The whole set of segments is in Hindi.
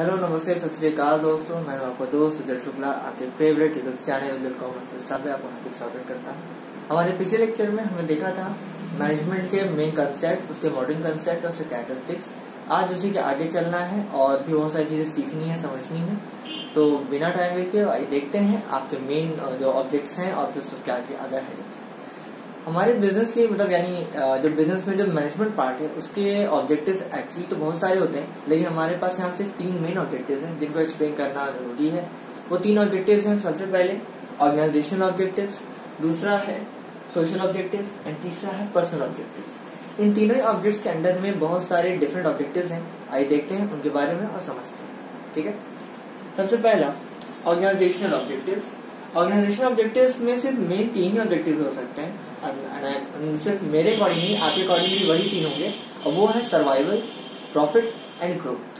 हेलो नमस्ते सत श्री अकाल दोस्तों, मैं आपका दोस्त सुजन शुक्ला आपके favourite YouTube channel commerce staff में आपको हार्दिक स्वागत करता हूँ। हमारे पिछले लेक्चर में हमने देखा था मैनेजमेंट के मेन कंसेप्ट, उसके मॉडर्न कंसेप्ट और स्टैटिस्टिक्स। आज उसी के आगे चलना है और भी बहुत सारी चीजें सीखनी है, समझनी है। तो बिना टाइम वेस्ट किए देखते हैं आपके मेन जो ऑब्जेक्ट्स हैं और फिर उसके आगे अदर हेडिंग्स। हमारे बिजनेस के मतलब यानी जो बिजनेस में जो मैनेजमेंट पार्ट है उसके ऑब्जेक्टिव्स एक्चुअली तो बहुत सारे होते हैं, लेकिन हमारे पास यहाँ सिर्फ तीन मेन ऑब्जेक्टिव्स हैं जिनको एक्सप्लेन करना जरूरी है। वो तीन ऑब्जेक्टिव्स हैं, सबसे पहले ऑर्गेनाइजेशनल ऑब्जेक्टिव्स, दूसरा है सोशल ऑब्जेक्टिव्स एंड तीसरा है पर्सनल ऑब्जेक्टिव्स। इन तीनों ऑब्जेक्ट्स के अंडर में बहुत सारे डिफरेंट ऑब्जेक्टिव्स हैं। आइए देखते हैं उनके बारे में और समझते हैं, ठीक है। सबसे पहला ऑर्गेनाइजेशनल ऑब्जेक्टिव्स। ऑर्गेनाइजेशनल ऑब्जेक्टिव्स में सिर्फ मेन तीन ही ऑब्जेक्टिव्स हो सकते हैं, सिर्फ मेरे अकॉर्डिंग ही आपके अकॉर्डिंग भी वही तीन होंगे, और वो है सर्वाइवल, प्रॉफिट एंड ग्रोथ।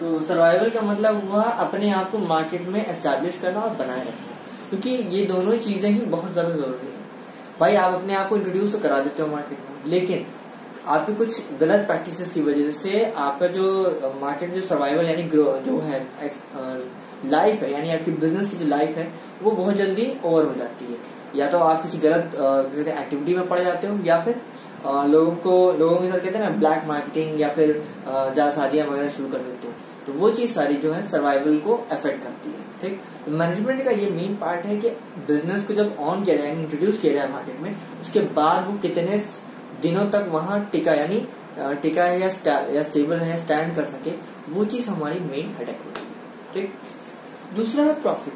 तो सर्वाइवल का मतलब हुआ अपने आप को मार्केट में एस्टैब्लिश करना और बनाए रखना, क्योंकि ये दोनों चीजें ही बहुत ज्यादा जरूरी है। भाई आप अपने आप को इंट्रोड्यूस तो करा देते हो मार्केट में, लेकिन आपकी कुछ गलत प्रैक्टिसेस की वजह से आपका जो मार्केट जो सर्वाइवल यानी ग्रोथ जो है लाइफ है, यानी आपकी बिजनेस की जो लाइफ है वो बहुत जल्दी ओवर हो जाती है। या तो आप किसी गलत एक्टिविटी में पड़ जाते हो, या फिर लोगों के साथ कहते हैं ना ब्लैक मार्केटिंग, या फिर जालसाजियां वगैरह शुरू कर देते हो। तो वो चीज सारी जो है सर्वाइवल को अफेक्ट करती है, ठीक। तो मैनेजमेंट का ये मेन पार्ट है कि बिजनेस को जब ऑन किया जाए, इंट्रोड्यूस किया जाए मार्केट में, उसके बाद वो कितने दिनों तक वहां टिका यानी टिका है या स्टेबल है, स्टैंड कर सके, वो चीज हमारी मेन हेडेक होती है, ठीक। दूसरा है प्रॉफिट।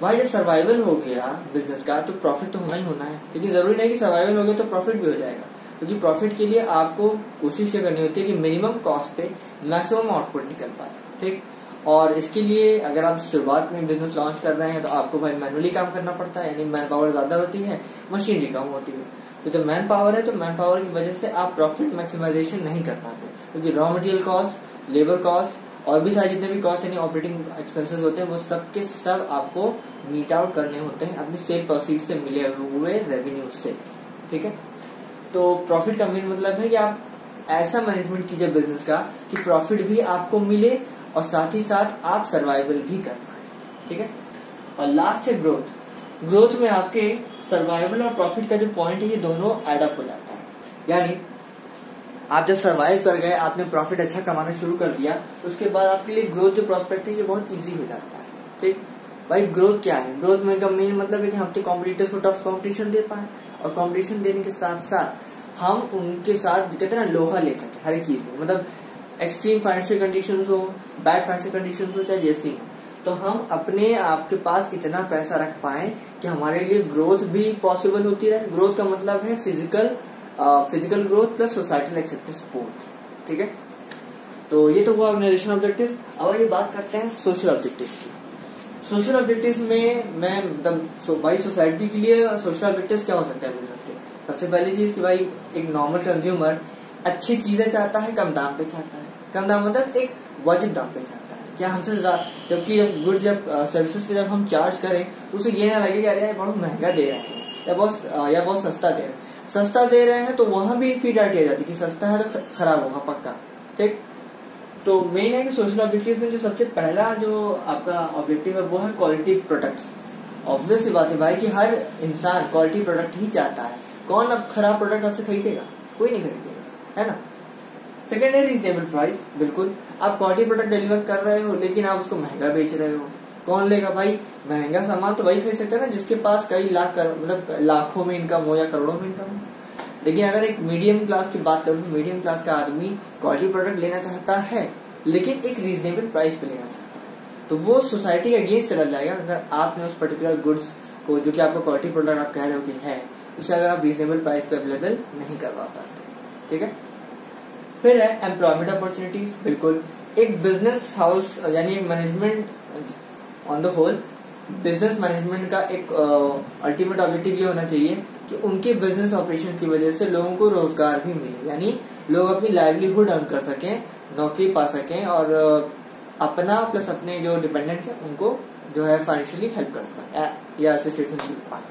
भाई जब सर्वाइवल हो गया बिजनेस का तो प्रॉफिट तो होना ही होना है, लेकिन जरूरी नहीं कि सर्वाइवल हो गया तो प्रॉफिट भी हो जाएगा, क्योंकि प्रॉफिट के लिए आपको कोशिश ये करनी होती है कि मिनिमम कॉस्ट पे मैक्सिमम आउटपुट निकल पाए, ठीक। और इसके लिए अगर आप शुरुआत में बिजनेस लॉन्च कर रहे हैं तो आपको भाई मैनुअली काम करना पड़ता है, यानी मैन पावर ज्यादा होती है, मशीनरी कम होती है। तो जब मैन पावर है तो मैन पावर की वजह से आप प्रॉफिट मैक्सिमाइजेशन नहीं कर पाते, क्योंकि raw material cost, labour cost और भी सारे जितने भी कॉस्ट यानी ऑपरेटिंग एक्सपेंसेस होते हैं वो सब के सब आपको मीट आउट करने होते हैं अपनी सेल प्रोसीड से मिले हुए रेवेन्यू से, ठीक है। तो प्रॉफिट का मेन मतलब है कि आप ऐसा मैनेजमेंट कीजिए बिजनेस का कि प्रॉफिट भी आपको मिले और साथ ही साथ आप सर्वाइवल भी कर पाए, ठीक है। और लास्ट है ग्रोथ। ग्रोथ में आपके सर्वाइवल और प्रॉफिट का जो पॉइंट है ये दोनों एडअप हो जाता है, यानी आप जब सर्वाइव कर गए, आपने प्रॉफिट अच्छा कमाना शुरू कर दिया, उसके बाद आपके लिए ग्रोथ जो प्रोस्पेक्ट है ये बहुत इजी हो जाता है, ठीक। भाई ग्रोथ क्या है? ग्रोथ में का मेन मतलब है कि हम अपने कॉम्पिटिटर्स को टफ कॉम्पिटिशन दे पाए, और कॉम्पिटिशन देने के साथ साथ हम उनके साथ कहते हैं ना लोहा ले सके हर एक चीज में, मतलब एक्सट्रीम फाइनेंशियल कंडीशन हो, बैड फाइनेंशियल कंडीशन हो, चाहे जैसी हो, तो हम अपने आपके पास इतना पैसा रख पाए कि हमारे लिए ग्रोथ भी पॉसिबल होती रहे। ग्रोथ का मतलब है physical growth plus societal acceptance both, ठीक है। तो ये तो हुआ ऑर्गेनाइजेशनल ऑब्जेक्टिव्स। अब ये बात करते हैं सोशल ऑब्जेक्टिव्स की। सोशल ऑब्जेक्टिव्स में मैं मतलब भाई सोसाइटी के लिए सोशल ऑब्जेक्टिव्स क्या हो सकता है बिजनेस के? सबसे पहली चीज कि भाई एक नॉर्मल कंज्यूमर अच्छी चीजें चाहता है, कम दाम पे चाहता है। कम दाम मतलब एक वाजिब दाम पे चाहता है, क्या हमसे जबकि गुड्स जब सर्विसेज के जब हम चार्ज करें तो उसे ये ना लगे कि अरे बहुत महंगा दे रहे हैं या बहुत सस्ता दे रहे हैं। सस्ता दे रहे हैं तो वहां भी इन्फीरियरिटी आ जाती है कि सस्ता है तो खराब होगा पक्का, ठीक। तो मेन है कि सोशल ऑब्जेक्टिव्स में जो सबसे पहला जो आपका ऑब्जेक्टिव है वो है क्वालिटी प्रोडक्ट्स। ऑब्वियस सी बात है भाई कि हर इंसान क्वालिटी प्रोडक्ट ही चाहता है। कौन अब खराब प्रोडक्ट आपसे खरीदेगा? कोई नहीं खरीदेगा, है ना। सेकेंड है रीजनेबल प्राइस। बिल्कुल आप क्वालिटी प्रोडक्ट डिलीवर कर रहे हो लेकिन आप उसको महंगा बेच रहे हो, कौन लेगा भाई? महंगा सामान तो वही खरीद सकता है ना जिसके पास कई लाख मतलब लाखों में इनकम हो या करोड़ों में इनकम हो। लेकिन अगर एक मीडियम क्लास की बात करूं तो मीडियम क्लास का आदमी क्वालिटी प्रोडक्ट लेना चाहता है लेकिन एक रीजनेबल प्राइस पे लेना चाहता है, तो वो सोसाइटी के अगेंस्ट चला जाएगा। अगर आपने उस पर्टिकुलर गुड्स को जो कि आपका क्वालिटी प्रोडक्ट आप कह रहे हो कि है, उसे अगर आप रीजनेबल प्राइस पे अवेलेबल नहीं करवा पाते, ठीक है। फिर है एम्प्लॉयमेंट अपॉर्चुनिटीज। बिल्कुल एक बिजनेस हाउस यानी management on the whole business management का एक अल्टीमेट ऑब्जेक्टिव ये होना चाहिए कि उनके बिजनेस ऑपरेशन की वजह से लोगों को रोजगार भी मिले, यानी लोग अपनी लाइवलीहुड अर्न कर सकें, नौकरी पा सकें और अपना प्लस अपने जो डिपेंडेंट्स हैं उनको जो है फाइनेंशियली हेल्प कर सकें या एसोसिएशन की पाए।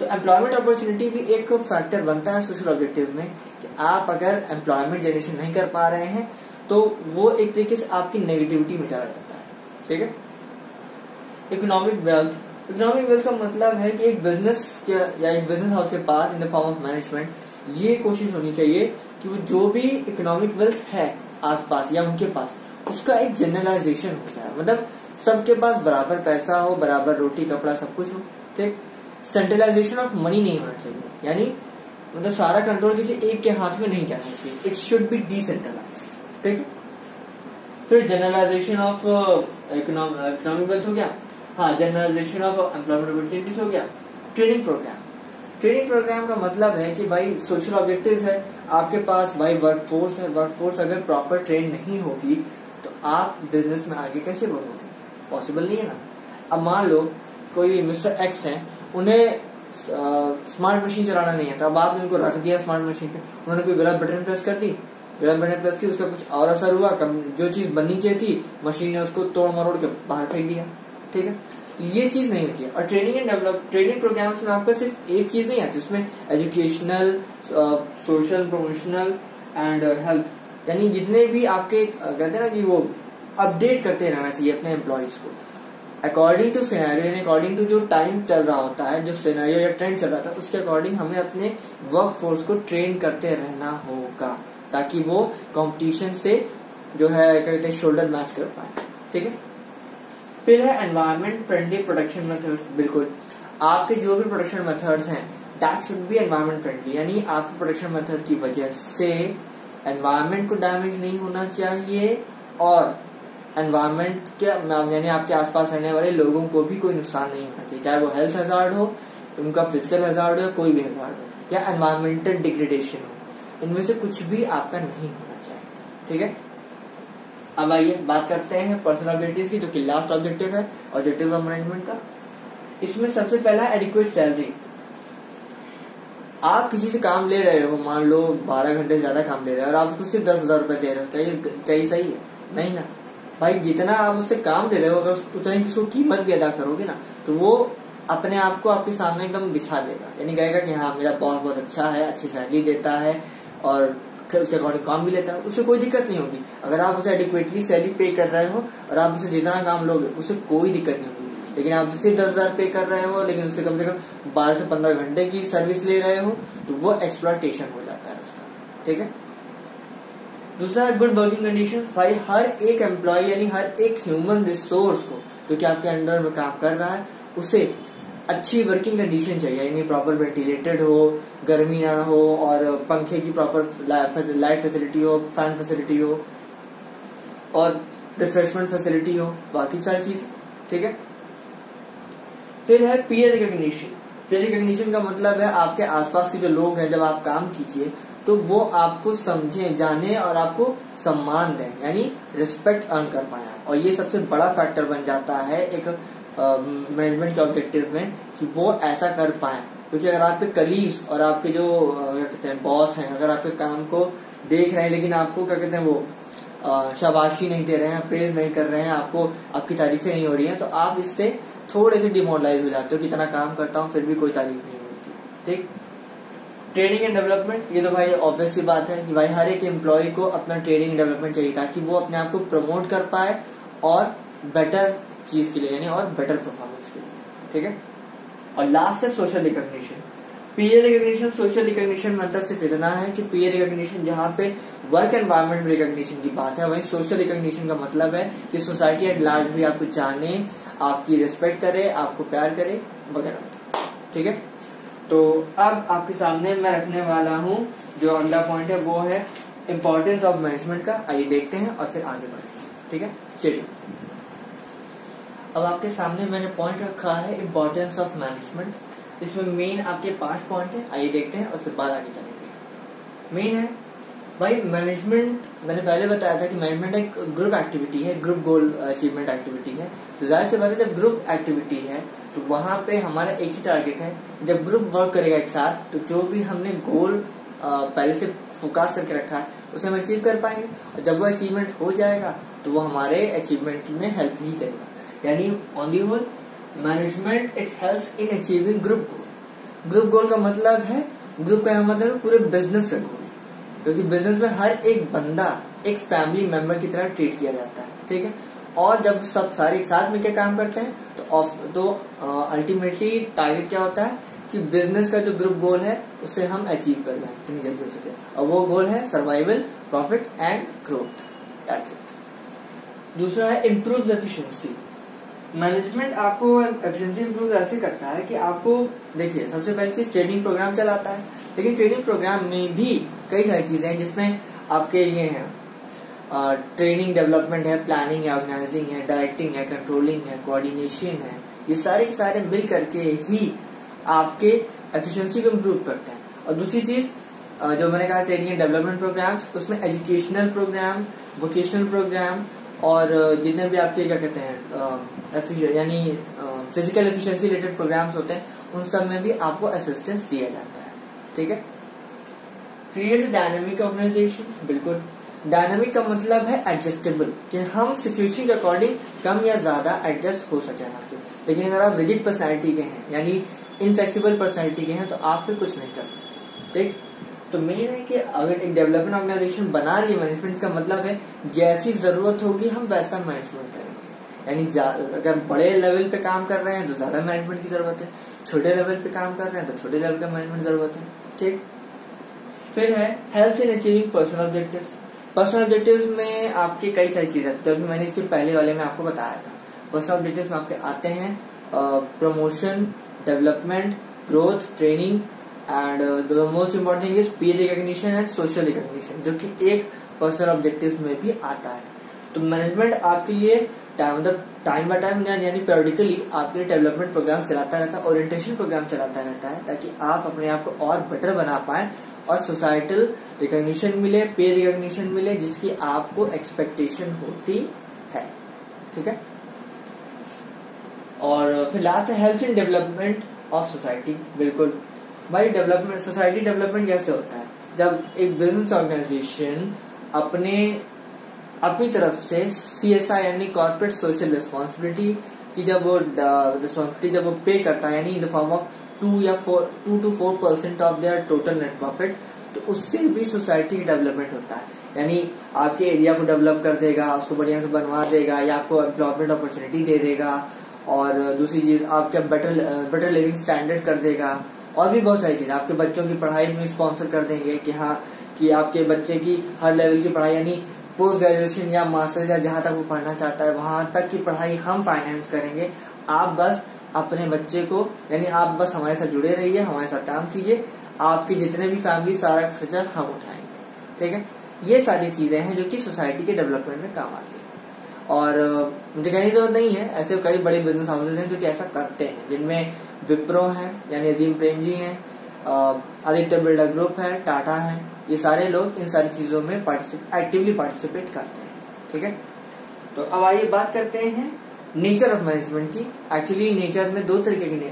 तो एम्प्लॉयमेंट अपॉर्चुनिटी भी एक फैक्टर बनता है सोशल ऑब्जेक्टिव में कि आप अगर एम्प्लॉयमेंट जनरेशन नहीं कर पा रहे हैं तो वो एक तरीके से आपकी नेगेटिविटी में चला जाता है, ठीक है। इकोनॉमिक वेल्थ, इकोनॉमिक वेल्थ का मतलब है कि एक बिजनेस या एक बिजनेस हाउस के पास in the form of management ये कोशिश होनी चाहिए कि वो जो भी इकोनॉमिक वेल्थ है आसपास या उनके पास उसका एक जनरलाइजेशन हो जाए, मतलब सबके पास बराबर पैसा हो, बराबर रोटी कपड़ा सब कुछ हो, ठीक। सेंट्रलाइजेशन ऑफ मनी नहीं होना चाहिए, यानी मतलब सारा कंट्रोल किसी एक के हाथ में नहीं जाना चाहिए, इट शुड बी डिसेंट्रलाइज्ड, ठीक है। फिर जनरलाइजेशन ऑफ इकोनॉमिक वेल्थ हो गया, हाँ जनरलाइजेशन ऑफ एम्प्लॉयमेंट अपॉर्चुनिटीज हो गया। ट्रेनिंग प्रोग्राम, ट्रेनिंग प्रोग्राम का मतलब है कि भाई सोशल ऑब्जेक्टिव्स है आपके पास, भाई वर्कफोर्स है, वर्कफोर्स अगर प्रॉपर ट्रेन नहीं होगी तो आप बिजनेस में आगे कैसे बढ़ोगे, पॉसिबल नहीं है ना। अब मान लो कोई मिस्टर एक्स है, उन्हें स्मार्ट मशीन चलाना नहीं आता, अब आपने उनको रख दिया स्मार्ट मशीन पे, उन्होंने कोई गलत बटन प्रेस कर दी, गलत बटन प्रेस की उसका कुछ और असर हुआ, जो चीज बननी चाहिए थी मशीन ने उसको तोड़ मरोड़ के बाहर फेंक दिया, ठीक है। ये चीज नहीं होती है। और training and development, training programmes में आपको सिर्फ एक चीज नहीं आती, उसमें educational, social, promotional and health, यानी जितने भी आपके कहते हैं ना कि वो अपडेट करते रहना चाहिए अपने एम्प्लॉयज को according to scenario, according to जो टाइम चल रहा होता है, जो सिनेरियो या ट्रेंड चल रहा था उसके अकॉर्डिंग हमें अपने वर्क फोर्स को ट्रेन करते रहना होगा ताकि वो कंपटीशन से जो है कहते हैं शोल्डर मैच कर पाए, ठीक है। फिर है एनवायरमेंट फ्रेंडली प्रोडक्शन मेथड्स, बिल्कुल आपके जो भी प्रोडक्शन मेथड्स हैं that should be environment friendly, यानी आपके प्रोडक्शन मेथड की वजह से एनवायरमेंट को डैमेज नहीं होना चाहिए और एनवायरमेंट के यानी आपके आसपास रहने वाले लोगों को भी कोई नुकसान नहीं होना चाहिए, चाहे वो हेल्थ हजार्ड हो, उनका फिजिकल हजार्ड हो या कोई भी हजार्ड हो या एनवायरमेंटल डिग्रेडेशन हो, इनमें से कुछ भी आपका नहीं होना चाहिए, ठीक है। अब आइए बात करते हैं पर्सनल ऑब्जेक्टिव की, जो कि लास्ट ऑब्जेक्टिव है ऑब्जेक्टिव ऑफ मैनेजमेंट का। इसमें सबसे पहला एडिक्वेट सैलरी। आप किसी से काम ले रहे हो, मान लो 12 घंटे ज्यादा काम ले रहे हो और आप उसको सिर्फ 10,000 रुपए दे रहे हो, क्या सही है? नहीं ना भाई, जितना आप उससे काम ले रहे हो अगर उतनी उसको कीमत भी अदा करोगे ना तो वो अपने आप को आपके सामने एकदम बिछा देगा, यानी कहेगा कि हाँ मेरा बॉस बहुत अच्छा है, अच्छी सैलरी देता है और उसके अकॉर्डिंग काम भी लेता है, उससे कोई दिक्कत नहीं होगी। अगर आप उसे एडिक्वेटली सैलरी पे कर रहे हो और आप उसे जितना काम लोगे उससे कोई दिक्कत नहीं होगी, लेकिन आप उसे 10,000 पे कर रहे हो लेकिन उससे कम से कम 12 से 15 घंटे की सर्विस ले रहे हो तो वो एक्सप्लॉयटेशन हो जाता है उसका, ठीक है। दूसरा है गुड वर्किंग कंडीशन। भाई हर एक एम्प्लॉय यानी हर एक ह्यूमन रिसोर्स को जो कि आपके अंडर में काम कर रहा है उसे अच्छी वर्किंग कंडीशन चाहिए, यानी प्रॉपर वेंटिलेटेड हो, गर्मी ना हो और पंखे की प्रॉपर लाइट फैसिलिटी हो, फैन फैसिलिटी हो और रिफ्रेशमेंट फैसिलिटी हो, बाकी सारी चीज, ठीक है। फिर है पीयर रिकॉग्निशन। पीयर रिकॉग्निशन का मतलब है आपके आसपास के जो लोग हैं जब आप काम कीजिए तो वो आपको समझे, जाने और आपको सम्मान दें, यानी रिस्पेक्ट अर्न कर पाए। और ये सबसे बड़ा फैक्टर बन जाता है एक मैनेजमेंट के ऑब्जेक्टिव में कि वो ऐसा कर पाए, क्योंकि अगर आपके कलीग्स और आपके जो क्या कहते हैं बॉस हैं अगर आपके काम को देख रहे हैं लेकिन आपको क्या कहते हैं वो शाबाशी नहीं दे रहे हैं, प्रेज नहीं कर रहे हैं, आपको आपकी तारीफें नहीं हो रही हैं, तो आप इससे थोड़े से डिमोरलाइज हो जाते हो कि इतना काम करता हूँ फिर भी कोई तारीफ नहीं मिलती, ठीक। ट्रेनिंग एंड डेवलपमेंट, ये तो भाई ऑब्वियस सी बात है कि भाई हर एक एम्प्लॉय को अपना ट्रेनिंग एंड डेवलपमेंट चाहिए ताकि वो अपने आप को प्रमोट कर पाए और बेटर चीज के लिए यानी और बेटर परफॉर्मेंस के लिए, ठीक है। और लास्ट है social recognition. Peer recognition, social recognition मतलब सिर्फ इतना है कि पीयर रिकॉग्निशन जहाँ पे वर्क एनवायरमेंट में रिकॉग्निशन की बात है, वहीं सोशल रिकॉग्निशन का मतलब है कि सोसाइटी एट लार्ज भी आपको जाने, आपकी रिस्पेक्ट करे, आपको प्यार करे वगैरह, ठीक है। तो अब आपके सामने मैं रखने वाला हूँ जो अगला पॉइंट है वो है इम्पोर्टेंस ऑफ मैनेजमेंट का। आइए देखते हैं और फिर आगे बढ़ते हैं, ठीक है, चलिए। अब आपके सामने मैंने पॉइंट रखा है इम्पोर्टेंस ऑफ मैनेजमेंट, इसमें मेन आपके 5 पॉइंट है, आइए देखते हैं और उसके बाद आगे चलेंगे। मेन है भाई मैनेजमेंट, मैंने पहले बताया था कि मैनेजमेंट एक ग्रुप एक्टिविटी है, ग्रुप गोल अचीवमेंट एक्टिविटी है, तो जाहिर सी बात है जब ग्रुप एक्टिविटी है तो वहां पे हमारा एक ही टारगेट है, जब ग्रुप वर्क करेगा एक साथ तो जो भी हमने गोल पहले से फोकस करके रखा है उसे हम अचीव कर पाएंगे और जब वो अचीवमेंट हो जाएगा तो वो हमारे अचीवमेंट में हेल्प ही करेगा, यानी on the whole management it helps in achieving group goal. Group goal का मतलब है, ग्रुप का मतलब है पूरे बिजनेस का गोल, क्योंकि बिजनेस में हर एक बंदा एक फैमिली मेंबर की तरह ट्रीट किया जाता है, ठीक है। और जब सब सारे एक साथ मिलकर काम करते हैं तो अल्टीमेटली टारगेट क्या होता है कि बिजनेस का जो ग्रुप गोल है उसे हम अचीव कर लें जितनी जल्दी हो सके, और वो गोल है survival, profit and growth. That's it. दूसरा है इम्प्रूव एफिशिएंसी। मैनेजमेंट आपको एफिशिएंसी इम्प्रूव ऐसे करता है कि आपको, देखिए सबसे पहली चीज ट्रेनिंग प्रोग्राम चलाता है, लेकिन ट्रेनिंग प्रोग्राम में भी कई सारी चीजें हैं जिसमें आपके ये हैं ट्रेनिंग डेवलपमेंट है, प्लानिंग है, ऑर्गेनाइजिंग है, डायरेक्टिंग है, कंट्रोलिंग है, कोऑर्डिनेशन है, ये सारे के सारे मिल करके ही आपके एफिशिएंसी को इम्प्रूव करते हैं। और दूसरी चीज जो मैंने कहा ट्रेनिंग एंड डेवलपमेंट प्रोग्राम्स, उसमें एजुकेशनल प्रोग्राम, वोकेशनल प्रोग्राम और जितने भी आपके क्या कहते हैं यानी फिजिकल एफिशिएंसी रिलेटेड प्रोग्राम्स होते हैं, उन सब में भी आपको असिस्टेंस दिया जाता है, ठीक है। Create dynamic organisation. बिल्कुल, डायनामिक का मतलब है एडजस्टेबल, कि हम सिचुएशन के अकॉर्डिंग कम या ज्यादा एडजस्ट हो सके आपके। लेकिन अगर आप रिजिड पर्सनैलिटी के हैं यानी इनफ्लेक्सिबल पर्सनैलिटी के हैं तो आप फिर कुछ नहीं कर सकते, ठीक। तो मेन है कि अगर एक डेवलपमेंट ऑर्गेनाइजेशन बना रही है मैनेजमेंट, का मतलब है जैसी जरूरत होगी हम वैसा मैनेजमेंट करेंगे। यानी अगर बड़े लेवल पे काम कर रहे हैं तो ज्यादा मैनेजमेंट की जरूरत है, छोटे लेवल पे काम कर रहे हैं तो छोटे लेवल का मैनेजमेंट जरूरत है, ठीक। फिर है health in achieving personal objectives. Personal objectives में आपकी कई सारी चीजें आती है, मैंने इसके पहले वाले में आपको बताया था। पर्सनल ऑब्जेक्टिव्स में आपके आते हैं promotion, development, growth, training and the most important thing is peer recognition and social recognition, जो कि एक पर्सनल ऑब्जेक्टिव में भी आता है। तो मैनेजमेंट आपके लिए टाइम बाय टाइम यानी पीरियडिकली आपके लिए डेवलपमेंट प्रोग्राम चलाता रहता है, ओरिएंटेशन प्रोग्राम चलाता रहता है, ताकि आप अपने आप को और बेटर बना पाए और सोसाइटल रिकॉग्निशन मिले, पीयर रिकॉग्निशन मिले, जिसकी आपको एक्सपेक्टेशन होती है, ठीक है। और फिर लास्ट है health in development of society. बिल्कुल भाई, डेवलपमेंट सोसाइटी डेवलपमेंट कैसे होता है? जब एक बिजनेस ऑर्गेनाइजेशन अपनी तरफ से CSI यानी कॉर्पोरेट सोशल रिस्पॉन्सिबिलिटी की जब वो पे करता है, यानी in the form of 2 to 4% of their total net profit, तो उससे भी सोसाइटी का डेवलपमेंट होता है। यानी आपके एरिया को डेवलप कर देगा, उसको बढ़िया से बनवा देगा, या आपको एम्प्लॉयमेंट अपॉर्चुनिटी दे देगा, और दूसरी चीज आपका बेटर लिविंग स्टैंडर्ड कर देगा, और भी बहुत सारी चीज। आपके बच्चों की पढ़ाई में स्पॉन्सर कर देंगे कि हाँ, कि आपके बच्चे की हर लेवल की पढ़ाई यानी पोस्ट ग्रेजुएशन या मास्टर्स या जहां तक वो पढ़ना चाहता है वहां तक की पढ़ाई हम फाइनेंस करेंगे। आप बस अपने बच्चे को यानी आप बस हमारे साथ जुड़े रहिए, हमारे साथ काम कीजिए, आपके जितने भी फैमिली सारा खर्चा हम उठाएंगे, ठीक है। ये सारी चीजें हैं जो कि सोसाइटी के डेवलपमेंट में काम आती है। और मुझे कहने की जरूरत नहीं है, ऐसे कई बड़े बिजनेस हाउसेज हैं जो कि ऐसा करते हैं, जिनमें विप्रो है यानी अजीम प्रेमजी हैं, आदित्य बिरला ग्रुप है, टाटा है, ये सारे लोग इन सारी चीजों में एक्टिवली पार्टिसिपेट करते हैं, ठीक है। तो अब आइए बात करते हैं नेचर ऑफ मैनेजमेंट की। एक्चुअली नेचर में दो तरीके की,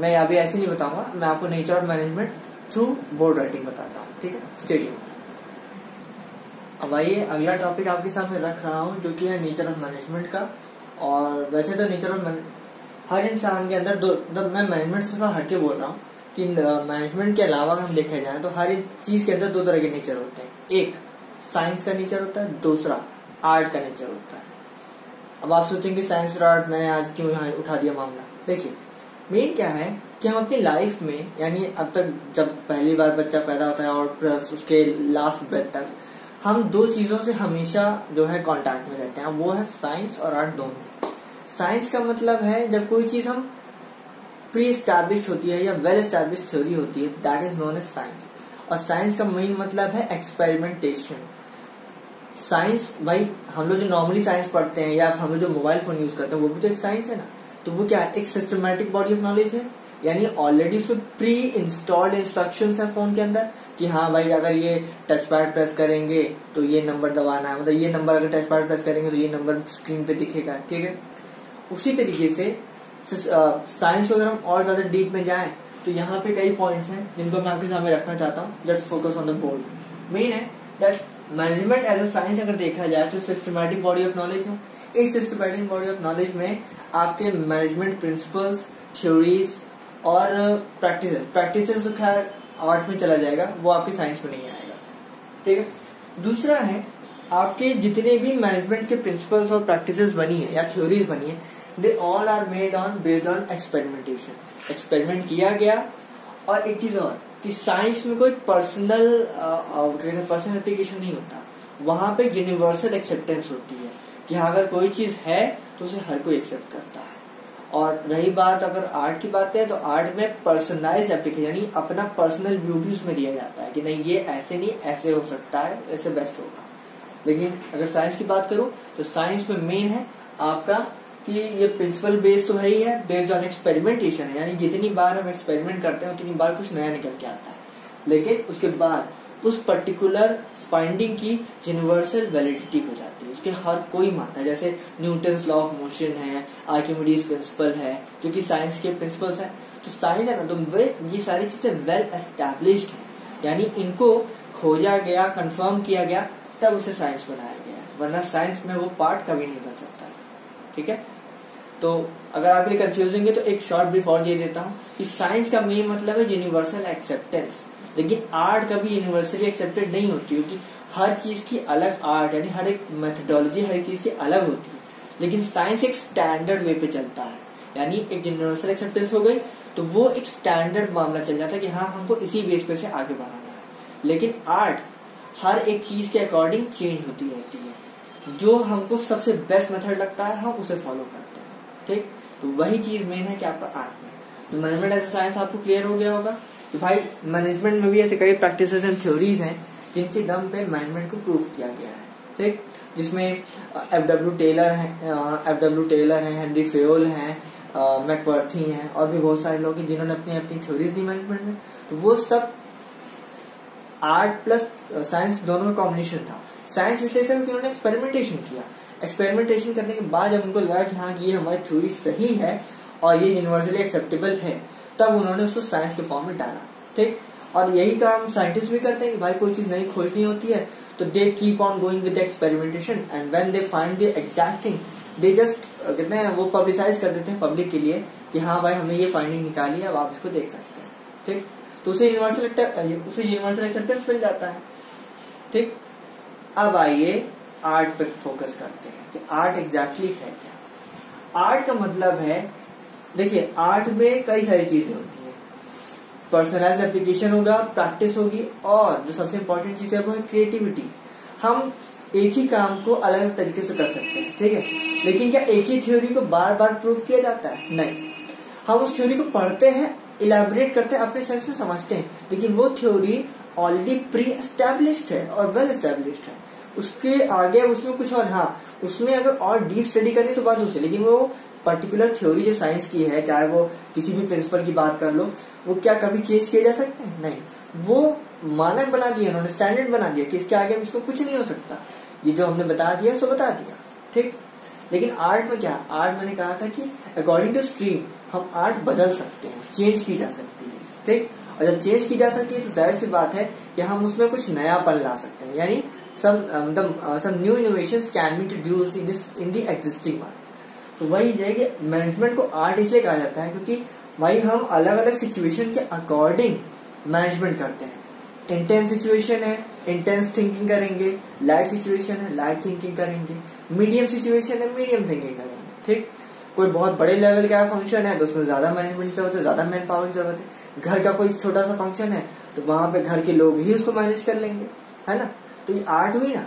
मैं अभी ऐसे नहीं बताऊंगा, मैं आपको nature of management through board writing बताता हूँ, ठीक है। Stay tuned. अब आइए अगला टॉपिक आपके सामने रख रहा हूँ, जो कि है नेचर ऑफ मैनेजमेंट का। और वैसे तो नेचर ऑफ हर इंसान के अंदर मैं मैनेजमेंट से थोड़ा हटके बोल रहा हूँ कि मैनेजमेंट के अलावा हम देखा जाए तो हर एक चीज के अंदर दो तरह के नेचर होते हैं। एक साइंस का नेचर होता है, दूसरा आर्ट का नेचर होता है। अब आप सोचेंगे साइंस और आर्ट मैंने आज क्यों यहाँ उठा दिया मामला। देखिए मेन क्या है कि हम अपनी लाइफ में यानी अब तक जब पहली बार बच्चा पैदा होता है और प्लस उसके लास्ट ब्रेथ तक हम दो चीजों से हमेशा जो है कांटेक्ट में रहते हैं, वो है साइंस और आर्ट दोनों। साइंस का मतलब है जब कोई चीज हम प्री एस्टैब्लिश्ड होती है या वेल एस्टैब्लिश्ड थ्योरी होती है, that is known as science. और साइंस का मेन मतलब है एक्सपेरिमेंटेशन। साइंस भाई, हम लोग जो नॉर्मली साइंस पढ़ते हैं या हम लोग जो मोबाइल फोन यूज करते हैं वो भी तो एक साइंस है ना। तो वो क्या है, एक सिस्टमैटिक बॉडी ऑफ नॉलेज है, यानी ऑलरेडी उसमें प्री इंस्टॉल्ड इंस्ट्रक्शंस है फोन के अंदर कि हाँ भाई, अगर ये टच पैड प्रेस करेंगे तो ये नंबर दबाना है, मतलब ये नंबर अगर टच पैड प्रेस करेंगे तो ये नंबर स्क्रीन पे दिखेगा, ठीक है। उसी तरीके से साइंस अगर हम और ज्यादा डीप में जाएं तो यहाँ पे कई पॉइंट्स हैं जिनको मैं आपके सामने रखना चाहता हूँ। Just focus on the board. Main है that management as a science अगर देखा जाए तो सिस्टमैटिक बॉडी ऑफ नॉलेज है। इस सिस्टमैटिक बॉडी ऑफ नॉलेज में आपके मैनेजमेंट प्रिंसिपल्स, थ्योरीज और प्रैक्टिसेस तो खैर आर्ट में चला जाएगा, वो आपकी साइंस में नहीं आएगा, ठीक है। दूसरा है आपके जितने भी मैनेजमेंट के प्रिंसिपल्स और प्रैक्टिसेस बनी है या थ्योरीज बनी है, they all are made on based on experimentation. Experiment किया गया। और एक चीज और कि साइंस में कोई पर्सनल एप्लीकेशन नहीं होता, वहां पे यूनिवर्सल एक्सेप्टेंस होती है कि अगर कोई चीज है तो उसे हर कोई एक्सेप्ट करता है। और रही बात अगर आर्ट की बात है, तो आर्ट में पर्सनलाइज एप्लीकेशन यानी अपना पर्सनल व्यू भी उसमें दिया जाता है कि नहीं ये ऐसे नहीं ऐसे हो सकता है, ऐसे बेस्ट होगा। लेकिन अगर साइंस की बात करूं तो साइंस में मेन है आपका कि ये प्रिंसिपल बेस्ड तो है ही है, बेस्ड ऑन एक्सपेरिमेंटेशन है, यानी जितनी बार हम एक्सपेरिमेंट करते हैं उतनी बार कुछ नया निकल के आता है। लेकिन उसके बाद उस पर्टिकुलर फाइंडिंग की यूनिवर्सल वैलिडिटी हो जाती है, उसके हर कोई मानता है। जैसे न्यूटन्स लॉ ऑफ मोशन है, आर्किमिडीज प्रिंसिपल है, जो कि साइंस के प्रिंसिपल्स हैं। तो साइंस है ना, तो ये सारी चीजें वेल एस्टैब्लिश्ड है, यानी इनको खोजा गया, कंफर्म किया गया, तब उसे साइंस बनाया गया, वरना साइंस में वो पार्ट कभी नहीं बन सकता। ठीक है, तो अगर आप ये कंफ्यूजिंग है तो एक शॉर्ट ब्रीफ और दे देता हूँ कि साइंस का मेन मतलब है यूनिवर्सल एक्सेप्टेंस। लेकिन आर्ट कभी यूनिवर्सली एक्सेप्टेड नहीं होती, क्योंकि हर चीज की अलग आर्ट यानी हर एक मेथडोलॉजी हर चीज की अलग होती है। लेकिन साइंस एक स्टैंडर्ड वे पे चलता है, यानी एक यूनिवर्सल एक्सेप्टेंस हो गई तो वो एक स्टैंडर्ड मामला चल जाता है कि हाँ हमको इसी बेस पे से आगे बढ़ाना है। लेकिन आर्ट हर एक चीज के अकॉर्डिंग चेंज होती रहती है, जो हमको सबसे बेस्ट मेथड लगता है हम उसे फॉलो करते हैं। ठीक, तो वही चीज मेन है कि आपका आर्ट में। तो मैनेजमेंट एज ए साइंस आपको क्लियर हो गया होगा कि भाई मैनेजमेंट में भी ऐसे कई प्रैक्टिसेस एंड थ्योरीज हैं जिनके दम पे मैनेजमेंट को प्रूव किया गया है। ठीक, जिसमें एफ.डब्ल्यू. टेलर हैं, हेनरी फेयोल हैं, मैकवर्थी हैं, और भी बहुत सारे लोग हैं जिन्होंने अपनी अपनी थ्योरीज दी मैनेजमेंट में। तो वो सब आर्ट प्लस साइंस दोनों का कॉम्बिनेशन था। साइंस इसलिए था क्योंकि उन्होंने एक्सपेरिमेंटेशन किया। एक्सपेरिमेंटेशन करने के बाद जब उनको लगा कि हाँ ये हमारी थ्योरी सही है और ये यूनिवर्सली एक्सेप्टेबल है, तब उन्होंने उसको साइंस के फॉर्म में डाला। ठीक, और यही काम साइंटिस्ट भी करते हैं कि भाई कोई चीज नई खोजनी होती है तो they keep on going with experimentation, and when they find the exact thing they just कहते हैं वो पब्लिसाइज कर देते हैं पब्लिक के लिए कि हाँ भाई हमने ये फाइंडिंग निकाली है, अब आप इसको देख सकते हैं। ठीक, तो उसे यूनिवर्सल एक्सेप्टेंस मिल जाता है। ठीक, अब आइए आर्ट पर फोकस करते हैं कि आर्ट एग्जैक्टली है क्या। आर्ट का मतलब है, देखिए आर्ट में कई सारी चीजें होती हैं, पर्सनलाइज एप्लीकेशन होगा, प्रैक्टिस होगी, और जो सबसे इम्पोर्टेंट चीज है वो है क्रिएटिविटी। हम एक ही काम को अलग अलग तरीके से कर सकते हैं। ठीक है, लेकिन क्या एक ही थ्योरी को बार बार प्रूव किया जाता है? नहीं, हम उस थ्योरी को पढ़ते हैं, इलैबोरेट करते हैं, अपने सेंस में समझते हैं, लेकिन वो थ्योरी ऑलरेडी प्री एस्टैब्लिश्ड है और वेल एस्टैब्लिश्ड है। उसके आगे उसमें कुछ और, हाँ उसमें अगर और डीप स्टडी करनी तो बात दूसरी, लेकिन वो पर्टिकुलर थ्योरी जो साइंस की है, चाहे वो किसी भी प्रिंसिपल की बात कर लो, वो क्या कभी चेंज किए जा सकते हैं? नहीं, वो मानक बना दिया उन्होंने, स्टैंडर्ड बना दिया कि इसके आगे इसको कुछ नहीं हो सकता, ये जो हमने बता दिया सो बता दिया। ठीक, लेकिन आर्ट में क्या, आर्ट मैंने कहा था कि अकॉर्डिंग टू स्ट्रीम हम आर्ट बदल सकते हैं, चेंज की जा सकती है। ठीक, और जब चेंज की जा सकती है तो जाहिर सी बात है कि हम उसमें कुछ नयापन ला सकते हैं, यानी some new innovations can be introduced in this in the existing one. तो वही है कि मैनेजमेंट को आर्ट इसलिए कहा जाता है क्योंकि भाई हम अलग अलग सिचुएशन के अकॉर्डिंग मैनेजमेंट करते हैं। इंटेंस सिचुएशन है, इंटेंस थिंकिंग करेंगे, लाइट सिचुएशन है, लाइट थिंकिंग करेंगे, मीडियम सिचुएशन है, मीडियम थिंकिंग करेंगे। ठीक, कोई बहुत बड़े लेवल का फंक्शन है तो उसमें ज्यादा मैनेजमेंट की जरूरत है, ज्यादा मैन पावर की जरूरत है। घर का कोई छोटा सा फंक्शन है तो वहां पे घर के लोग ही उसको मैनेज कर लेंगे, है ना। तो ये आर्ट हुई ना।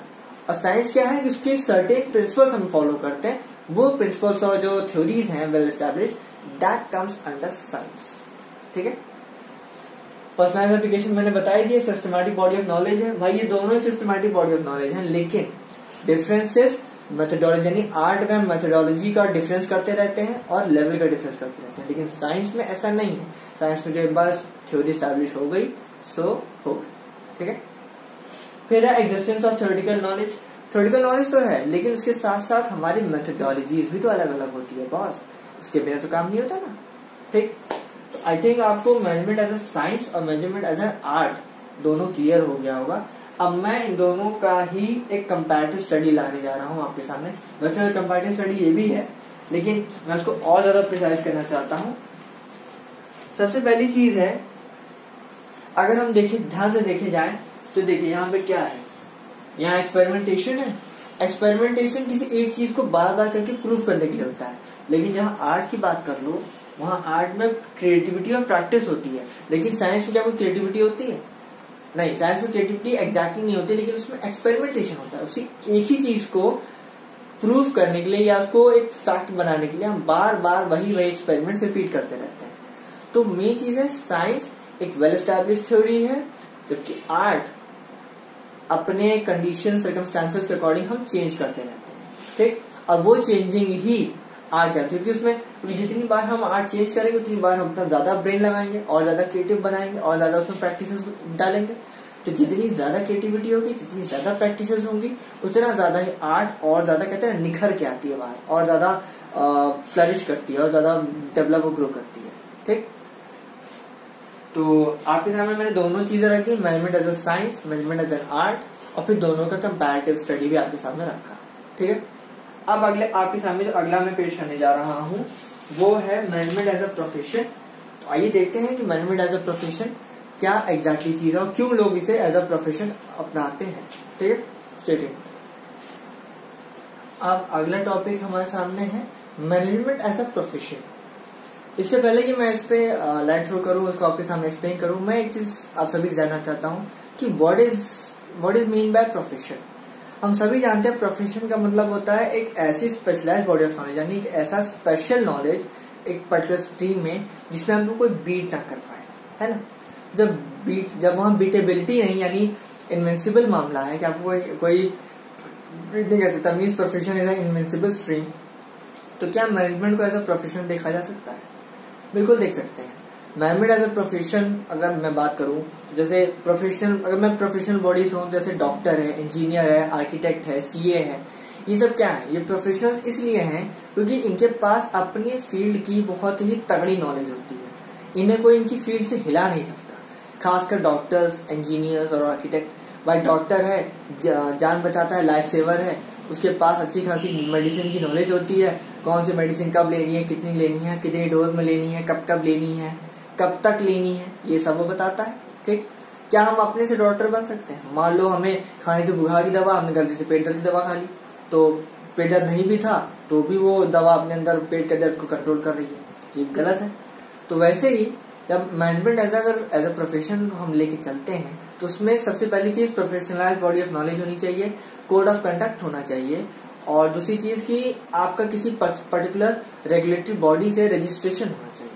और साइंस क्या है कि उसके सर्टेन प्रिंसिपल्स हम फॉलो करते हैं, वो प्रिंसिपल्स और जो थ्योरीज हैं well established, that comes under science. ठीक है, पर्सनलाइज्ड एप्लीकेशन मैंने बताई दी, सिस्टमैटिक बॉडी ऑफ नॉलेज है। भाई ये दोनों सिस्टमैटिक बॉडी ऑफ नॉलेज है, लेकिन डिफरेंस सिर्फ मेथडोलॉजी यानी आर्ट में मेथडोलॉजी का डिफरेंस करते रहते हैं और लेवल का डिफरेंस करते रहते हैं, लेकिन साइंस में ऐसा नहीं है। साइंस में जो एक बार थ्योरी एस्टैब्लिश हो गई सो हो गई। ठीक है, फिर है existence of theoretical knowledge. Theoretical knowledge तो है, लेकिन उसके साथ साथ हमारी मेथडोलॉजीज भी तो अलग अलग होती है बॉस, उसके बिना तो काम नहीं होता ना। ठीक, तो आई थिंक आपको मैनेजमेंट एज अ साइंस और मैनेजमेंट एज अ आर्ट दोनों क्लियर हो गया होगा। अब मैं इन दोनों का ही एक कंपैरेटिव स्टडी लाने जा रहा हूँ आपके सामने। वैसे कंपैरेटिव स्टडी ये भी है, लेकिन मैं उसको और ज्यादा प्रिसाइज करना चाहता हूँ। सबसे पहली चीज है, अगर हम देखें ध्यान से देखे जाए तो देखिए यहाँ पे क्या है, यहाँ एक्सपेरिमेंटेशन है, एक्सपेरिमेंटेशन किसी एक चीज को बार बार करके प्रूफ करने के लिए होता है, लेकिन जहाँ आर्ट की बात कर लो वहाँ आर्ट में क्रिएटिविटी और प्रैक्टिस होती है। लेकिन साइंस में क्या कोई क्रिएटिविटी होती है? नहीं, साइंस में क्रिएटिविटी एग्जैक्टली नहीं होती, लेकिन उसमें एक्सपेरिमेंटेशन होता है। उसी एक ही चीज को प्रूफ करने के लिए या उसको एक फैक्ट बनाने के लिए हम बार बार वही एक्सपेरिमेंट रिपीट करते रहते हैं। तो मेन चीज है साइंस एक वेल एस्टैब्लिश थ्योरी है, जबकि आर्ट अपने कंडीशन सर्कमस्टांसेस के अकॉर्डिंग हम चेंज करते रहते हैं, ठीक। अब वो चेंजिंग ही आर्ट कहते हैं, क्योंकि उसमें जितनी बार हम आर्ट चेंज करेंगे उतनी बार हम अपना ज्यादा ब्रेन लगाएंगे और ज्यादा क्रिएटिव बनाएंगे और ज्यादा उसमें प्रैक्टिसेस डालेंगे। तो जितनी ज्यादा क्रिएटिविटी होगी, जितनी ज्यादा प्रैक्टिसेस होंगी, उतना ज्यादा ही आर्ट और ज्यादा कहते हैं निखर के आती है बाहर और ज्यादा फ्लरिश करती है और ज्यादा डेवलप और ग्रो करती है, ठीक। तो आपके सामने मैंने दोनों चीजें रखी, management as a science, management as an art, और फिर दोनों का कंपैरेटिव स्टडी भी आपके सामने रखा, ठीक है। अब अगले आपके सामने जो अगला मैं पेश करने जा रहा हूँ वो है मैनेजमेंट एज अ प्रोफेशन। तो आइए देखते हैं कि मैनेजमेंट एज अ प्रोफेशन क्या एग्जैक्टली चीज है और क्यों लोग इसे एज अ प्रोफेशन अपनाते हैं, ठीक है। Stay tuned. अब अगला टॉपिक हमारे सामने है मैनेजमेंट एज अ प्रोफेशन। इससे पहले कि मैं इस पे लाइट थ्रो करूँ, उसको आपके सामने एक्सप्लेन करूँ, मैं एक चीज आप सभी से जानना चाहता हूँ कि what is mean by profession. हम सभी जानते हैं प्रोफेशन का मतलब होता है एक ऐसी स्पेशलाइज्ड बॉडी ऑफ नॉलेज, यानी एक ऐसा स्पेशल नॉलेज एक पर्टिकुलर स्ट्रीम में जिसमें हमको कोई बीट ना कर पाए, है ना। जब वहाँ बीटेबिलिटी नहीं, यानी इनविंसिबल मामला है कि आपको कोई बीट नहीं कर सकता, means profession is an invincible stream. तो क्या मैनेजमेंट को एज अ प्रोफेशन देखा जा सकता है? बिल्कुल देख सकते हैं। मैनेजमेंट एज अ प्रोफेशन अगर मैं बात करूं, जैसे प्रोफेशनल, अगर मैं प्रोफेशनल बॉडीज हूं, जैसे डॉक्टर है, इंजीनियर है, आर्किटेक्ट है, सीए है, ये सब क्या है, ये प्रोफेशनल्स इसलिए हैं क्योंकि इनके पास अपनी फील्ड की बहुत ही तगड़ी नॉलेज होती है, इन्हें कोई इनकी फील्ड से हिला नहीं सकता, खासकर डॉक्टर्स, इंजीनियर्स और आर्किटेक्ट। भाई डॉक्टर है, जान बचाता है, लाइफ सेवर है, उसके पास अच्छी खासी मेडिसिन की नॉलेज होती है, कौन सी मेडिसिन कब लेनी है, कितनी लेनी है, कितनी डोज में लेनी है, कब लेनी है, कब तक लेनी है, ये सब वो बताता है, ठीक। क्या हम अपने से डॉक्टर बन सकते हैं? मान लो हमें खाने से बुखार की दवा, हमने गलती से पेट दर्द की दवा खा ली, तो पेट दर्द नहीं भी था तो भी वो दवा अपने अंदर पेट के दर्द को कंट्रोल कर रही है, ये गलत है। तो वैसे ही जब मैनेजमेंट एज अ प्रोफेशन को हम लेके चलते हैं तो उसमें सबसे पहली चीज प्रोफेशनलाइज्ड बॉडी ऑफ नॉलेज होनी चाहिए, कोड ऑफ कंडक्ट होना चाहिए, और दूसरी चीज कि आपका किसी पर्टिकुलर रेगुलेटरी बॉडी से रजिस्ट्रेशन होना चाहिए,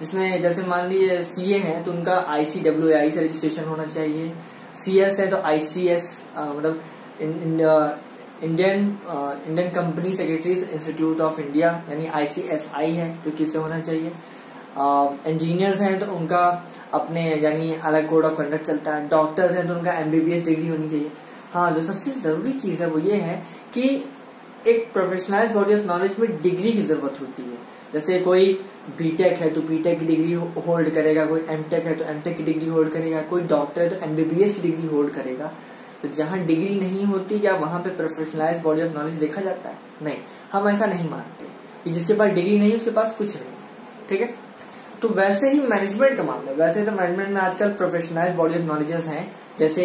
जिसमें जैसे मान लीजिए सीए है तो उनका ICWAI से रजिस्ट्रेशन होना चाहिए, CS है तो ICS मतलब Indian company secretaries institute of India, यानी ICSI है तो किससे होना चाहिए। इंजीनियर्स हैं तो उनका अपने यानी अलग कोड ऑफ कंडक्ट चलता है, डॉक्टर्स हैं तो उनका MBBS डिग्री होनी चाहिए। हाँ, जो सबसे जरूरी चीज है वो ये है कि एक प्रोफेशनलाइज्ड बॉडी ऑफ नॉलेज में डिग्री की जरूरत होती है, जैसे कोई बीटेक है तो बीटेक की डिग्री होल्ड करेगा, कोई एमटेक है तो एमटेक की डिग्री होल्ड करेगा, कोई डॉक्टर है तो MBBS की डिग्री होल्ड करेगा। तो जहां डिग्री नहीं होती क्या वहां पे प्रोफेशनलाइज्ड बॉडी ऑफ नॉलेज देखा जाता है? नहीं, हम ऐसा नहीं मानते कि जिसके पास डिग्री नहीं उसके पास कुछ नहीं, ठीक है। तो वैसे ही मैनेजमेंट का मामला, वैसे तो मैनेजमेंट में आजकल प्रोफेशनलाइज्ड बॉडी ऑफ नॉलेजेस हैं, जैसे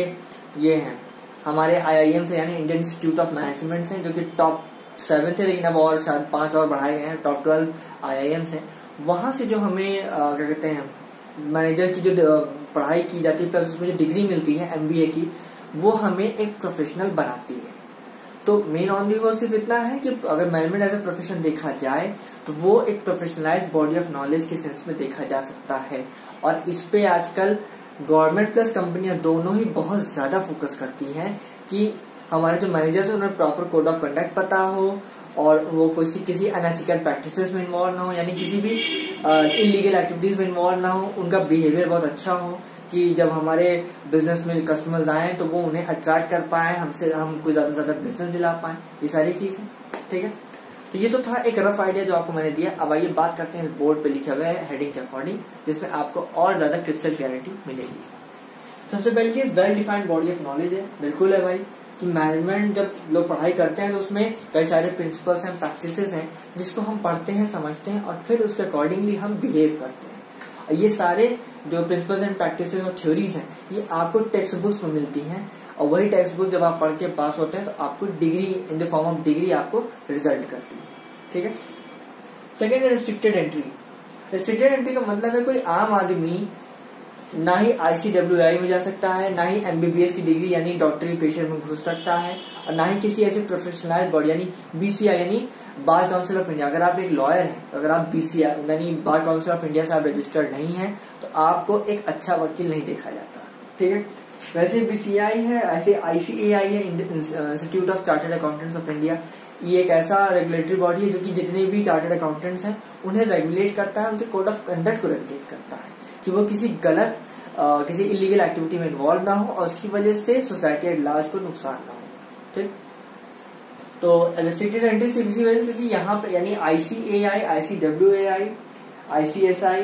ये हैं हमारे IIM से, यानी इंडियन इंस्टीट्यूट ऑफ मैनेजमेंट से, जो कि टॉप 7 थे लेकिन अब और शायद 5 और बढ़ाए गए हैं, टॉप 12 IIM से। वहां से जो हमें क्या कहते हैं मैनेजर की जो पढ़ाई की जाती है प्लस उसमें जो डिग्री मिलती है MBA की, वो हमें एक प्रोफेशनल बनाती है। तो मेन ऑन दी सिर्फ इतना है कि अगर मैनेजमेंट एज ए प्रोफेशन देखा जाए तो वो एक प्रोफेशनलाइज्ड बॉडी ऑफ नॉलेज के सेंस में देखा जा सकता है, और इस पे आजकल गवर्नमेंट प्लस कंपनियां दोनों ही बहुत ज्यादा फोकस करती हैं कि हमारे जो मैनेजर्स हैं उन्हें प्रॉपर कोड ऑफ कंडक्ट पता हो और वो किसी अनएथिकल प्रैक्टिसेस में इन्वॉल्व ना हो, यानी किसी भी इलीगल एक्टिविटीज में इन्वॉल्व ना हो, उनका बिहेवियर बहुत अच्छा हो कि जब हमारे बिजनेस में कस्टमर्स आए तो वो उन्हें अट्रैक्ट कर पाए, हमसे हमको ज्यादा से ज्यादा बिजनेस दिला पाए, ये सारी चीज है, ठीक है। तो ये तो था एक रफ आइडिया जो आपको मैंने दिया। अब आइए बात करते हैं इस बोर्ड पे लिखे हुए हेडिंग के अकॉर्डिंग, जिसमें आपको और ज्यादा क्रिस्टल क्लैरिटी मिलेगी। सबसे पहले ये well defined body of knowledge है, बिल्कुल है भाई, कि मैनेजमेंट जब लोग पढ़ाई करते हैं तो उसमें कई सारे प्रिंसिपल्स एंड प्रैक्टिसेस हैं जिसको हम पढ़ते हैं, समझते हैं और फिर उसके अकॉर्डिंगली हम बिहेव करते हैं। ये सारे जो प्रिंसिपल्स एंड प्रैक्टिसेस और थ्योरीज हैं ये आपको टेक्स्ट बुक्स में मिलती हैं, और वही टेक्स्ट बुक जब आप पढ़ के पास होते हैं तो आपको degree in the form of degree आपको रिजल्ट करती है, ठीक है। सेकेंड है रिस्ट्रिक्टेड एंट्री। रिस्ट्रिक्टेड एंट्री का मतलब है कोई आम आदमी ना ही ICWAI में जा सकता है, ना ही MBBS की डिग्री यानी डॉक्टरी पेशे में घुस सकता है, और ना ही किसी ऐसे प्रोफेशनल बॉडी यानी BCI यानी बार काउंसिल ऑफ इंडिया। अगर आप एक लॉयर हैं, अगर आप BCI यानी बार काउंसिल ऑफ इंडिया से आप रजिस्टर्ड नहीं है तो आपको एक अच्छा वकील नहीं देखा जाता, ठीक है। वैसे BCI है, ऐसे ICAI है, institute of chartered accountants of India. ये एक ऐसा रेगुलेटरी बॉडी है जो कि जितने भी चार्टर्ड अकाउंटेंट्स हैं उन्हें रेगुलेट करता है, उनके कोड ऑफ कंडक्ट को रेगुलेट करता है कि वो किसी गलत किसी इलीगल एक्टिविटी में इन्वॉल्व ना हो और उसकी वजह से सोसाइटी एट लार्ज को नुकसान ना हो, ठीक। तो रिस्ट्रिक्टेड एंट्री से इसी वजह से क्योंकि यहाँ पर यानी ICAI, ICWAI, ICSI,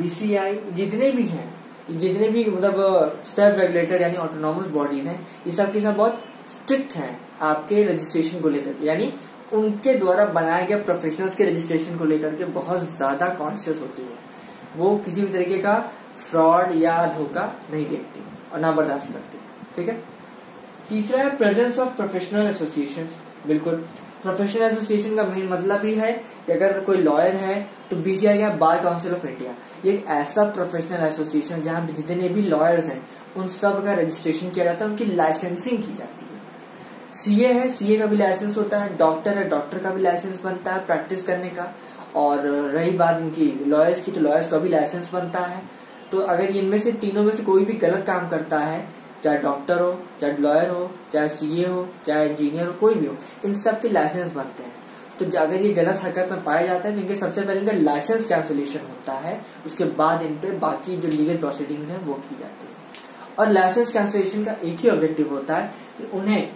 BCI जितने भी हैं, जितने भी मतलब सेल्फ रेगुलेटेड यानी ऑटोनॉमस बॉडीज हैं, ये सब के सब बहुत स्ट्रिक्ट हैं आपके रजिस्ट्रेशन को लेकर, यानी उनके द्वारा बनाए गए प्रोफेशनल्स के रजिस्ट्रेशन को लेकर के बहुत ज्यादा कॉन्शियस होती है। वो किसी भी तरीके का फ्रॉड या धोखा नहीं देखती और ना बर्दाश्त करती, ठीक है। तीसरा है प्रेजेंस ऑफ प्रोफेशनल एसोसिएशन। बिल्कुल, प्रोफेशनल एसोसिएशन का मेन मतलब ही है कि अगर कोई लॉयर है तो BCI या बार काउंसिल ऑफ इंडिया ये एक ऐसा प्रोफेशनल एसोसिएशन जहाँ पे जितने भी लॉयर्स हैं उन सब का रजिस्ट्रेशन किया जाता है, उनकी लाइसेंसिंग की जाती है। CA है, CA का भी लाइसेंस होता है, डॉक्टर है, डॉक्टर का भी लाइसेंस बनता है प्रैक्टिस करने का, और रही बात इनकी लॉयर्स की तो लॉयर्स का भी लाइसेंस बनता है। तो अगर इनमें से तीनों में से कोई भी गलत काम करता है, चाहे डॉक्टर हो, चाहे लॉयर हो, चाहे CA हो, चाहे इंजीनियर हो, कोई भी हो, इन सब के लाइसेंस बनते हैं। तो अगर ये गलत हरकत में पाए जाते हैं तो इनके सबसे पहले इनका लाइसेंस कैंसिलेशन होता है, उसके बाद इन पर बाकी जो लीगल प्रोसीडिंग्स हैं वो की जाती है। और लाइसेंस कैंसिलेशन का एक ही ऑब्जेक्टिव होता है कि उन्हें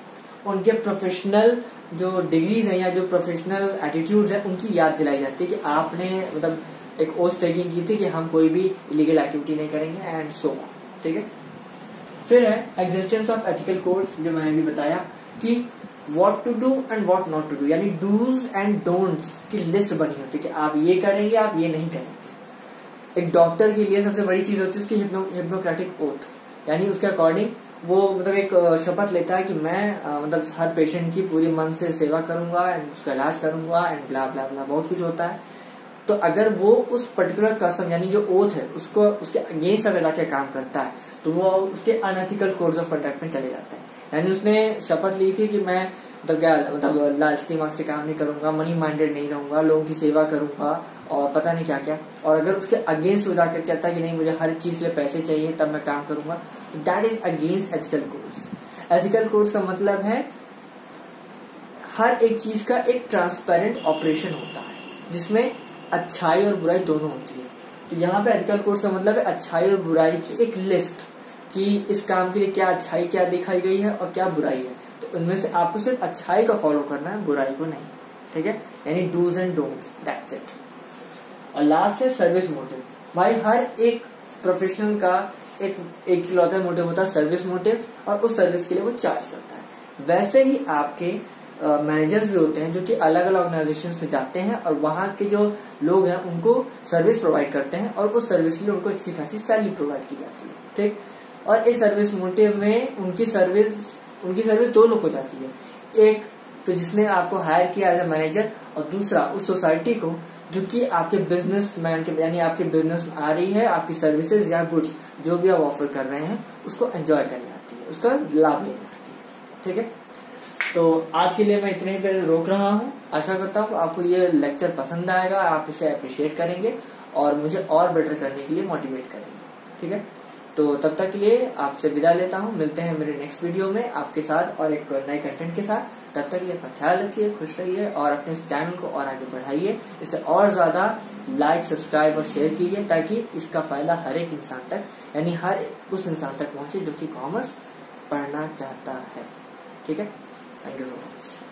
उनके प्रोफेशनल जो डिग्रीज हैं या जो प्रोफेशनल एटीट्यूड है उनकी याद दिलाई जाती है कि आपने मतलब एक ओथ टेकिंग की थी कि हम कोई भी इलीगल एक्टिविटी नहीं करेंगे एंड सो ऑन, ठीक है। फिर है एग्जिस्टेंस ऑफ एथिकल कोड्स, जो मैंने भी बताया कि what to do and what not to do यानी डूज एंड डोंट्स की लिस्ट बनी होती है कि आप ये करेंगे, आप ये नहीं करेंगे। एक डॉक्टर के लिए सबसे बड़ी चीज होती है उसकी हिप्नोक्रेटिक ओथ, यानी उसके अकॉर्डिंग वो मतलब एक शपथ लेता है कि मैं मतलब हर पेशेंट की पूरी मन से सेवा करूंगा एंड उसका इलाज करूंगा एंड ब्ला ब्ला ब्ला, बहुत कुछ होता है। तो अगर वो उस पर्टिकुलर कसम यानी जो ओथ है उसको उसके अगेंस्ट अगर जाके काम करता है तो वो उसके अनएथिकल कोड्स ऑफ कंडक्ट में चले जाता है। यानी उसने शपथ ली थी कि मैं मतलब लालच दिमाग से काम नहीं करूंगा, मनी माइंडेड नहीं रहूंगा, लोगों की सेवा करूंगा और पता नहीं क्या क्या, और अगर उसके अगेंस्ट हो जाकर कहता है कि नहीं मुझे हर चीज के पैसे चाहिए तब मैं काम करूंगा, that is against ethical codes. Ethical codes का मतलब है हर एक चीज का एक ट्रांसपेरेंट ऑपरेशन होता है जिसमें अच्छाई और बुराई दोनों होती है। तो यहाँ पे एथिकल कोड्स का मतलब है अच्छाई और बुराई की एक लिस्ट कि इस काम के लिए क्या अच्छाई क्या दिखाई गई है और क्या बुराई है, तो उनमें से आपको सिर्फ अच्छाई का फॉलो करना है, बुराई को नहीं, ठीक है। यानी dos and don'ts, that's it. और लास्ट है सर्विस मोटिव। भाई हर एक प्रोफेशनल का एक इकलौता मोटिव होता है सर्विस मोटिव, और उस सर्विस के लिए वो चार्ज करता है। वैसे ही आपके मैनेजर्स भी होते हैं जो कि अलग अलग ऑर्गेनाइजेशन में जाते हैं और वहां के जो लोग हैं उनको सर्विस प्रोवाइड करते हैं और उस सर्विस के लिए उनको अच्छी खासी सैलरी प्रोवाइड की जाती है, ठीक। और इस सर्विस मोटिव में उनकी सर्विस दो लोग को जाती है, एक तो जिसने आपको हायर किया एज ए मैनेजर और दूसरा उस सोसाइटी को जो कि आपके बिजनेसमैन के यानी आपके बिजनेस में आ रही है, आपकी सर्विसेज या गुड्स जो भी आप ऑफर कर रहे हैं उसको एंजॉय करने आती है, उसका लाभ लेने आती है, ठीक है। तो आज के लिए मैं इतने ही रोक रहा हूँ। आशा करता हूँ आपको ये लेक्चर पसंद आएगा, आप इसे अप्रिशिएट करेंगे और मुझे और बेटर करने के लिए मोटिवेट करेंगे, ठीक है। तो तब तक के लिए आपसे विदा लेता हूँ, मिलते हैं मेरे नेक्स्ट वीडियो में आपके साथ और एक नए कंटेंट के साथ। तब तक के लिए अपना ख्याल रखिए, खुश रहिए और अपने इस चैनल को और आगे बढ़ाइए, इसे और ज्यादा लाइक सब्सक्राइब और शेयर कीजिए ताकि इसका फायदा हर एक इंसान तक यानी हर उस इंसान तक पहुंचे जो कि कॉमर्स पढ़ना चाहता है, ठीक है। Thank you so much.